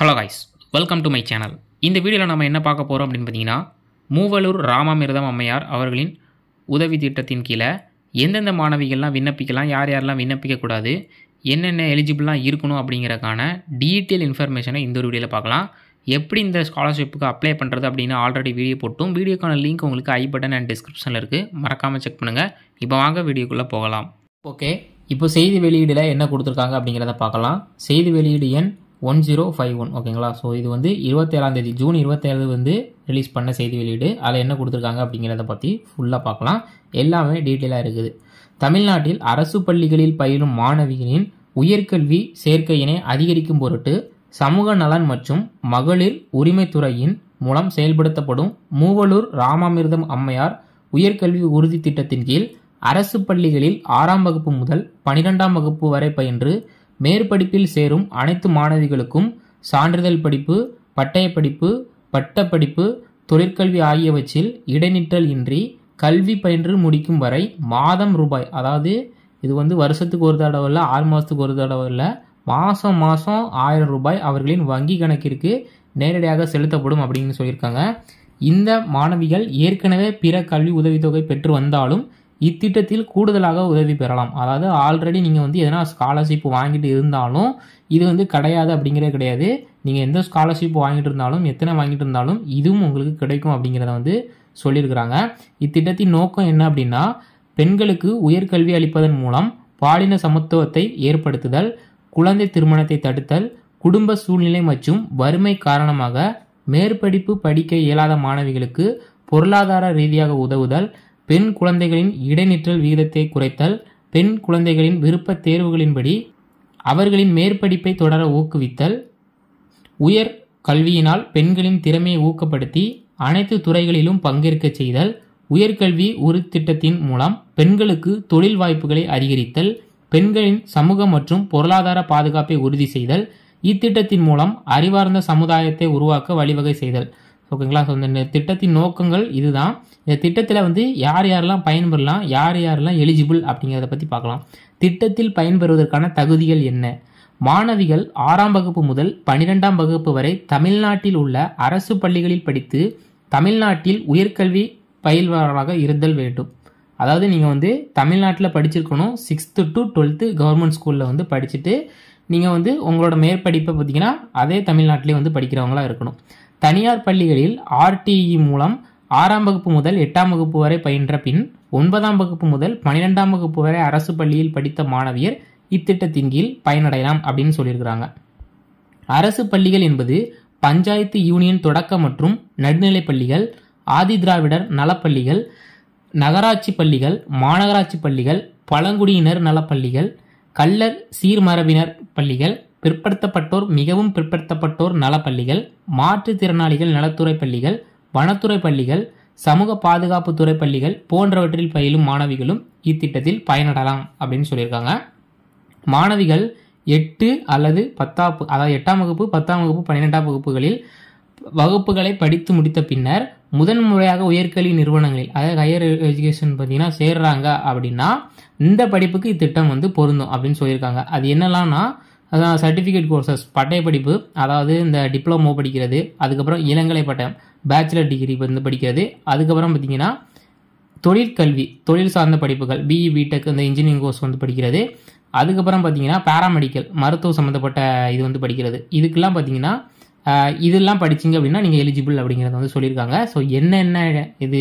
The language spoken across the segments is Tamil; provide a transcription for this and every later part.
Hello guys, welcome to my channel. In the video, we will talk about Moovalur Ramamirtham Ammaiyar. அவர்களின் உதவி திட்டத்தின் கீழே எந்தெந்த மாணவிகள்லாம் விண்ணப்பிக்கலாம், யார் யாரெல்லாம் விண்ணப்பிக்க கூடாது, என்னென்ன எலிஜிபிளா இருக்கணும் அப்படிங்கறகான டீடைல் இன்ஃபர்மேஷனை இந்த வீடியோல பார்க்கலாம். எப்படி இந்த ஸ்காலர்ஷிப்புக்கு அப்ளை பண்றது அப்படினா ஆல்ரெடி வீடியோ போட்டோம். வீடியோக்கான லிங்க் உங்களுக்கு ஐ பட்டன் அண்ட் டிஸ்கிரிப்ஷன்ல இருக்கு. மறக்காம செக் பண்ணுங்க. இப்போ வாங்க வீடியோக்குள்ள போகலாம். ஓகே, இப்போ செய்தி வெளியீடுல என்ன கொடுத்திருக்காங்க அப்படிங்கறத பார்க்கலாம். செய்தி வெளியீடு எண் 1051 ஓகேங்களா. ஸோ இது வந்து 27 ஜூன் 27 வந்து ரிலீஸ் பண்ண செய்தி வெளியீடு. அதில் என்ன கொடுத்துருக்காங்க அப்படிங்கிறத பற்றி ஃபுல்லாக பார்க்கலாம். எல்லாமே டீட்டெயிலாக இருக்குது. தமிழ்நாட்டில் அரசு பள்ளிகளில் பயிலும் மாணவிகளின் உயர்கல்வி சேர்க்கையினை அதிகரிக்கும் பொருட்டு சமூக நலன் மற்றும் மகளிர் உரிமைத்துறையின் மூலம் செயல்படுத்தப்படும் மூவலூர் ராமாமிர்தம் அம்மையார் உயர்கல்வி உறுதி திட்டத்தின் கீழ் அரசு பள்ளிகளில் 6ஆம் வகுப்பு முதல் 12ஆம் வகுப்பு வரை பயின்று மேற்படிப்பில் சேரும் அனைத்து மாணவிகளுக்கும் சான்றிதழ் படிப்பு, பட்டய படிப்பு, பட்டப்படிப்பு, தொழிற்கல்வி ஆகியவற்றில் இடைநிற்றல் இன்றி கல்வி பயின்று முடிக்கும் வரை மாதம் ரூபாய், அதாவது இது வந்து வருஷத்துக்கு ஒரு தடவை இல்லை, 6 மாதத்துக்கு ஒரு தடவை இல்லை, மாதம் மாதம் 1000 ரூபாய் அவர்களின் வங்கி கணக்கிற்கு நேரடியாக செலுத்தப்படும் அப்படின்னு சொல்லியிருக்காங்க. இந்த மாணவிகள் ஏற்கனவே பிற கல்வி உதவித்தொகை பெற்று வந்தாலும் இத்திட்டத்தில் கூடுதலாக உதவி பெறலாம். அதாவது ஆல்ரெடி நீங்கள் வந்து எதனா ஸ்காலர்ஷிப் வாங்கிட்டு இருந்தாலும் இது வந்து கிடையாது அப்படிங்கிறதே கிடையாது. நீங்கள் எந்த ஸ்காலர்ஷிப் வாங்கிட்டு இருந்தாலும், எத்தனை வாங்கிட்டு இருந்தாலும் இதுவும் உங்களுக்கு கிடைக்கும் அப்படிங்கிறத வந்து சொல்லியிருக்கிறாங்க. இத்திட்டத்தின் நோக்கம் என்ன அப்படின்னா, பெண்களுக்கு உயர்கல்வி அளிப்பதன் மூலம் பாலின சமத்துவத்தை ஏற்படுத்துதல், குழந்தை திருமணத்தை தடுத்தல், குடும்ப சூழ்நிலை மற்றும் வறுமை காரணமாக மேற்படிப்பு படிக்க இயலாத மாணவிகளுக்கு பொருளாதார ரீதியாக உதவுதல், பெண் குழந்தைகளின் இடைநிற்றல் விகிதத்தை குறைத்தல், பெண் குழந்தைகளின் விருப்பத் தேர்வுகளின்படி அவர்களின் மேற்படிப்பை தொடர ஊக்குவித்தல், உயர் கல்வியினால் பெண்களின் திறமையை ஊக்கப்படுத்தி அனைத்து துறைகளிலும் பங்கேற்க செய்தல், உயர்கல்வி உறுதி திட்டத்தின் மூலம் பெண்களுக்கு தொழில் வாய்ப்புகளை அதிகரித்தல், பெண்களின் சமூக மற்றும் பொருளாதார பாதுகாப்பை உறுதி செய்தல், இத்திட்டத்தின் மூலம் அறிவார்ந்த சமுதாயத்தை உருவாக்க வழிவகை செய்தல். ஓகேங்களா. ஸோ இந்த திட்டத்தின் நோக்கங்கள் இதுதான். இந்த திட்டத்தில் வந்து யார் யாரெல்லாம் பயன்பெறலாம், யார் யாரெல்லாம் எலிஜிபிள் அப்படிங்கிறத பற்றி பார்க்கலாம். திட்டத்தில் பயன்பெறுவதற்கான தகுதிகள் என்ன? மாணவிகள் 6ஆம் வகுப்பு முதல் 12ஆம் வகுப்பு வரை தமிழ்நாட்டில் உள்ள அரசு பள்ளிகளில் படித்து தமிழ்நாட்டில் உயர்கல்வி பயில்வராக இருத்தல் வேண்டும். அதாவது நீங்கள் வந்து தமிழ்நாட்டில் படிச்சிருக்கணும். 6th to 12th கவர்மெண்ட் ஸ்கூலில் வந்து படிச்சுட்டு நீங்கள் வந்து உங்களோட மேற்படிப்பை பார்த்தீங்கன்னா அதே தமிழ்நாட்டிலே வந்து படிக்கிறவங்களா இருக்கணும். தனியார் பள்ளிகளில் RTE மூலம் 6ஆம் வகுப்பு முதல் 8ஆம் வகுப்பு வரை பயின்ற பின் 9ஆம் வகுப்பு முதல் 12ஆம் வகுப்பு வரை அரசு பள்ளியில் படித்த மாணவியர் இத்திட்டத்தின் கீழ் பயனடையலாம் அப்படின்னு சொல்லியிருக்கிறாங்க. அரசு பள்ளிகள் என்பது பஞ்சாயத்து யூனியன் தொடக்க மற்றும் நடுநிலைப் பள்ளிகள், ஆதி திராவிடர் நலப்பள்ளிகள், நகராட்சி பள்ளிகள், மாநகராட்சி பள்ளிகள், பழங்குடியினர் நலப்பள்ளிகள், கள்ளர் சீர்மரபினர் பள்ளிகள், பிற்படுத்தப்பட்டோர் மிகவும் பிற்படுத்தப்பட்டோர் நலப்பள்ளிகள், மாற்றுத்திறனாளிகள் நலத்துறை பள்ளிகள், வனத்துறை பள்ளிகள், சமூக பாதுகாப்புத்துறை பள்ளிகள் போன்றவற்றில் பயிலும் மாணவிகளும் இத்திட்டத்தில் பயனடலாம் அப்படின்னு சொல்லியிருக்காங்க. மாணவிகள் 8 அல்லது 10, அதாவது 8ஆம் வகுப்பு, 10ஆம் வகுப்பு, 12ஆம் வகுப்புகளில் வகுப்புகளை படித்து முடித்த பின்னர் முதன்முறையாக உயர்கல்வி நிறுவனங்களில், அதாவது ஹையர் எஜுகேஷன் பார்த்தீங்கன்னா சேர்றாங்க அப்படின்னா இந்த படிப்புக்கு இத்திட்டம் வந்து பொருந்தும் அப்படின்னு சொல்லியிருக்காங்க. அது என்னெல்லாம்னா, அதான் சர்டிஃபிகேட் கோர்சஸ், பட்டய படிப்பு, அதாவது இந்த டிப்ளமோ படிக்கிறது, அதுக்கப்புறம் இளங்கலை பட்டம், பேச்சுலர் டிகிரி வந்து படிக்கிறது, அதுக்கப்புறம் பார்த்திங்கன்னா தொழிற்கல்வி, தொழில் சார்ந்த படிப்புகள், பிஇ, பிடெக், இந்த இன்ஜினியரிங் கோர்ஸ் வந்து படிக்கிறது, அதுக்கப்புறம் பார்த்திங்கன்னா பேராமெடிக்கல், மருத்துவ சம்மந்தப்பட்ட இது வந்து படிக்கிறது. இதுக்கெல்லாம் பார்த்திங்கன்னா இதெல்லாம் படிச்சிங்க அப்படின்னா நீங்கள் எலிஜிபிள் அப்படிங்கிறத வந்து சொல்லியிருக்காங்க. ஸோ என்னென்ன இது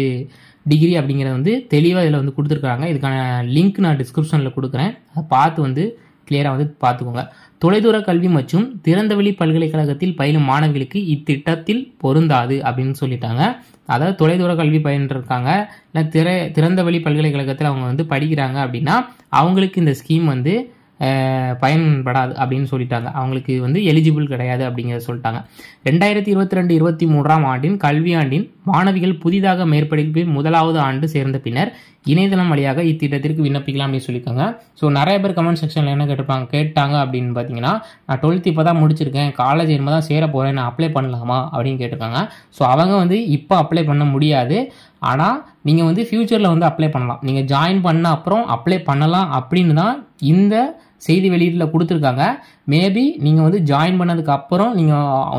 டிகிரி அப்படிங்கிறத வந்து தெளிவாக இதில் வந்து கொடுத்துருக்காங்க. இதுக்கான லிங்க் நான் டிஸ்கிரிப்ஷனில் கொடுக்குறேன், அதை பார்த்து வந்து கிளியராக வந்து பார்த்துக்கோங்க. தொலைதூர கல்வி மற்றும் திறந்தவெளி பல்கலைக்கழகத்தில் பயிலும் மாணவிகளுக்கு இத்திட்டத்தில் பொருந்தாது அப்படின்னு சொல்லிட்டாங்க. அதாவது தொலைதூர கல்வி பயின்றிருக்காங்க இல்லை திறந்தவெளி பல்கலைக்கழகத்தில் அவங்க வந்து படிக்கிறாங்க அப்படின்னா அவங்களுக்கு இந்த ஸ்கீம் வந்து பயன்படாது அப்படின்னு சொல்லிட்டாங்க. அவங்களுக்கு வந்து எலிஜிபிள் கிடையாது அப்படிங்கிறத சொல்லிட்டாங்க. 2022-23ஆம் ஆண்டின் கல்வியாண்டின் மாணவிகள் புதிதாக மேற்படிப்பில் 1வது ஆண்டு சேர்ந்த பின்னர் இணையதளம் வழியாக இத்திட்டத்திற்கு விண்ணப்பிக்கலாம் அப்படின்னு சொல்லியிருக்காங்க. ஸோ நிறைய பேர் கமெண்ட் செக்ஷனில் என்ன கேட்டாங்க அப்படின்னு பார்த்தீங்கன்னா, நான் 12th இப்போ தான் முடிச்சிருக்கேன், காலேஜ் இனிமே தான் சேர போகிறேன், நான் அப்ளை பண்ணலாமா அப்படின்னு கேட்டிருக்காங்க. ஸோ அவங்க வந்து இப்போ அப்ளை பண்ண முடியாது, ஆனால் நீங்கள் வந்து ஃப்யூச்சரில் வந்து அப்ளை பண்ணலாம், நீங்கள் ஜாயின் பண்ண அப்புறம் அப்ளை பண்ணலாம் அப்படின்னு தான் இந்த செய்தி வெளியீட்டில் கொடுத்துருக்காங்க. மேபி நீங்கள் வந்து ஜாயின் பண்ணதுக்கு அப்புறம்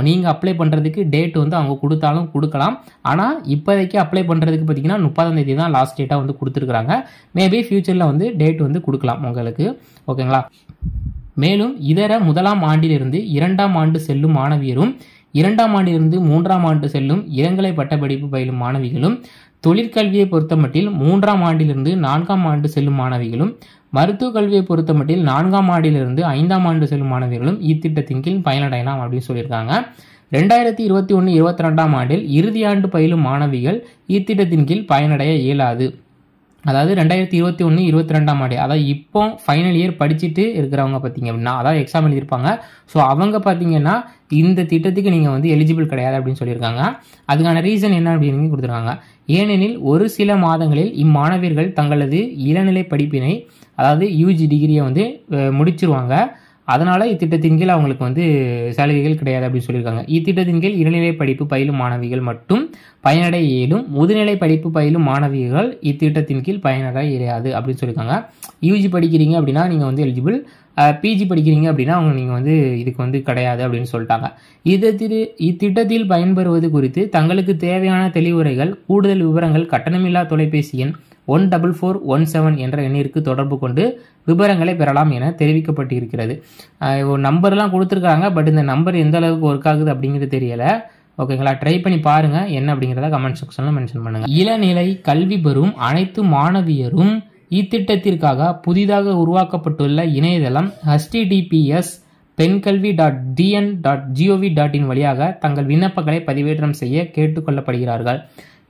நீங்கள் அப்ளை பண்ணுறதுக்கு டேட் வந்து அவங்க கொடுத்தாலும் கொடுக்கலாம். ஆனால் இப்போதைக்கு அப்ளை பண்ணுறதுக்கு பார்த்தீங்கன்னா 30ஆம் தேதி தான் லாஸ்ட் டேட்டாக வந்து கொடுத்துருக்குறாங்க. மேபி ஃபியூச்சரில் வந்து டேட் வந்து கொடுக்கலாம் உங்களுக்கு, ஓகேங்களா? மேலும் இதர 1ஆம் ஆண்டிலிருந்து 2ஆம் ஆண்டு செல்லும் மாணவியரும் 2ஆம் ஆண்டிலிருந்து 3ஆம் ஆண்டு செல்லும் இளங்கலை பட்டப்படிப்பு பயிலும் மாணவிகளும், தொழிற்கல்வியை பொறுத்தமட்டில் 3ஆம் ஆண்டிலிருந்து 4ஆம் ஆண்டு செல்லும் மாணவிகளும், மருத்துவ கல்வியை பொறுத்தமட்டில் 4ஆம் ஆண்டிலிருந்து 5ஆம் ஆண்டு செல்லும் மாணவிகளும் இத்திட்டத்தின் கீழ் பயனடையலாம் அப்படின்னு சொல்லியிருக்காங்க. 2021-22ஆம் ஆண்டில் இறுதியாண்டு பயிலும் மாணவிகள் இத்திட்டத்தின் கீழ் பயனடைய இயலாது. அதாவது 2021-22ஆம் ஆண்டு, அதாவது இப்போ ஃபைனல் இயர் படிச்சுட்டு இருக்கிறவங்க பார்த்தீங்க அப்படின்னா, அதாவது எக்ஸாம் எழுதியிருப்பாங்க. ஸோ அவங்க பார்த்தீங்கன்னா இந்த திட்டத்துக்கு நீங்கள் வந்து எலிஜிபிள் கிடையாது அப்படின்னு சொல்லியிருக்காங்க. அதுக்கான ரீசன் என்ன அப்படின்னு கொடுத்துருக்காங்க. ஏனெனில் ஒரு சில மாதங்களில் இம்மாணவர்கள் தங்களது இளநிலை படிப்பினை, அதாவது யூஜி டிகிரியை வந்து முடிச்சிருவாங்க. அதனால் இத்திட்டத்தின் கீழ் அவங்களுக்கு வந்து சலுகைகள் கிடையாது அப்படின்னு சொல்லியிருக்காங்க. இத்திட்டத்தின் கீழ் இளநிலை படிப்பு பயிலும் மாணவிகள் மட்டும் பயனடை இயலும், முதுநிலை படிப்பு பயிலும் மாணவிகள் இத்திட்டத்தின் கீழ் பயனடை இயலாது அப்படின்னு சொல்லியிருக்காங்க. யூஜி படிக்கிறீங்க அப்படின்னா நீங்கள் வந்து எலிஜிபிள், பிஜி படிக்கிறீங்க அப்படின்னா அவங்க நீங்கள் வந்து இதுக்கு வந்து கிடையாது அப்படின்னு சொல்லிட்டாங்க. இத்திட்டத்தில் பயன்பெறுவது குறித்து தங்களுக்கு தேவையான தெளிவுரைகள், கூடுதல் விவரங்கள் கட்டணமில்லா தொலைபேசி எண் 1441 என்ற எண்ணிற்கு தொடர்பு கொண்டு விவரங்களை பெறலாம் என தெரிவிக்கப்பட்டிருக்கிறது. நம்பர்லாம் கொடுத்துருக்காங்க, பட் இந்த நம்பர் எந்த அளவுக்கு ஒர்க் ஆகுது அப்படிங்கிறது தெரியலை, ஓகேங்களா? ட்ரை பண்ணி பாருங்கள், என்ன அப்படிங்கிறத கமெண்ட் செக்ஷனில் மென்ஷன் பண்ணுங்கள். இளநிலை கல்வி பெறும் அனைத்து மாணவியரும் இத்திட்டத்திற்காக புதிதாக உருவாக்கப்பட்டுள்ள இணையதளம் https://penkhalvi.dn.gov.in வழியாக தங்கள் விண்ணப்பங்களை பதிவேற்றம் செய்ய கேட்டுக்கொள்ளப்படுகிறார்கள்.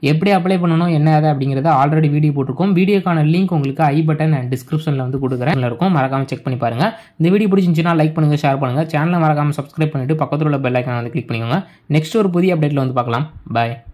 எப்படி அப்ளை பண்ணணும் என்ன அது அப்படிங்கிறத ஆல்ரெடி வீடியோ போட்டிருக்கோம். வீடியோக்கான லிங்க் உங்களுக்கு ஐ பட்டன் அண்ட் டிஸ்கிரிப்ஷனில் வந்து கொடுக்குறேன் இருக்கும், மறக்காம செக் பண்ணி பாருங்கள். இந்த வீடியோ பிடிச்சிருந்துச்சுன்னா லைக் பண்ணுங்கள், ஷேர் பண்ணுங்கள், சேனலை மறக்காம சப்ஸ்கிரைப் பண்ணிட்டு பக்கத்தில் உள்ள பெல் ஐக்கானை வந்து கிளிக் பண்ணிக்கோங்க. நெக்ஸ்ட் ஒரு புதிய அப்டேட்டில் வந்து பார்க்கலாம். பாய்.